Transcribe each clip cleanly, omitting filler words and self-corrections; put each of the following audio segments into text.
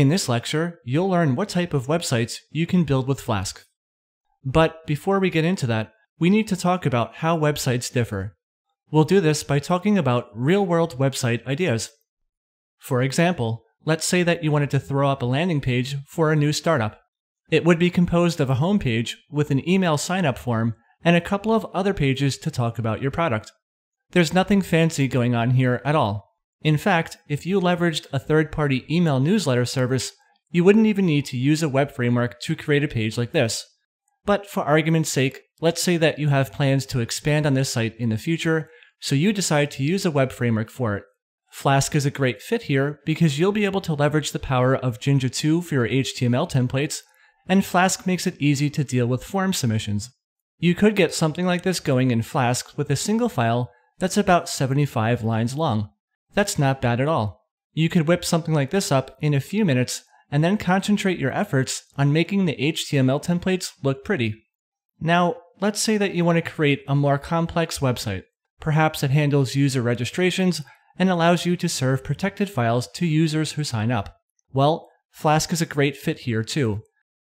In this lecture, you'll learn what type of websites you can build with Flask. But before we get into that, we need to talk about how websites differ. We'll do this by talking about real-world website ideas. For example, let's say that you wanted to throw up a landing page for a new startup. It would be composed of a homepage with an email sign-up form and a couple of other pages to talk about your product. There's nothing fancy going on here at all. In fact, if you leveraged a third-party email newsletter service, you wouldn't even need to use a web framework to create a page like this. But for argument's sake, let's say that you have plans to expand on this site in the future, so you decide to use a web framework for it. Flask is a great fit here because you'll be able to leverage the power of Jinja2 for your HTML templates, and Flask makes it easy to deal with form submissions. You could get something like this going in Flask with a single file that's about 75 lines long. That's not bad at all. You could whip something like this up in a few minutes and then concentrate your efforts on making the HTML templates look pretty. Now, let's say that you want to create a more complex website. Perhaps it handles user registrations and allows you to serve protected files to users who sign up. Well, Flask is a great fit here too.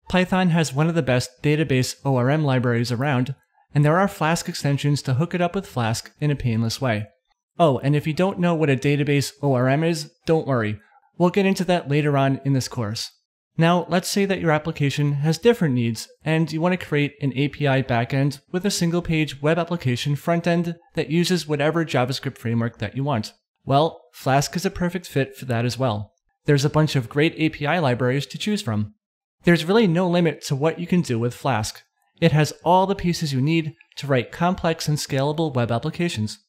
Python has one of the best database ORM libraries around, and there are Flask extensions to hook it up with Flask in a painless way. Oh, and if you don't know what a database ORM is, don't worry. We'll get into that later on in this course. Now, let's say that your application has different needs, and you want to create an API backend with a single-page web application frontend that uses whatever JavaScript framework that you want. Well, Flask is a perfect fit for that as well. There's a bunch of great API libraries to choose from. There's really no limit to what you can do with Flask. It has all the pieces you need to write complex and scalable web applications.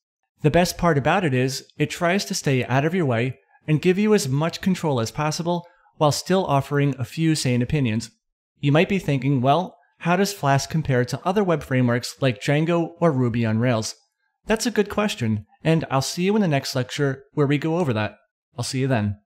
The best part about it is, it tries to stay out of your way and give you as much control as possible while still offering a few sane opinions. You might be thinking, well, how does Flask compare to other web frameworks like Django or Ruby on Rails? That's a good question, and I'll see you in the next lecture where we go over that. I'll see you then.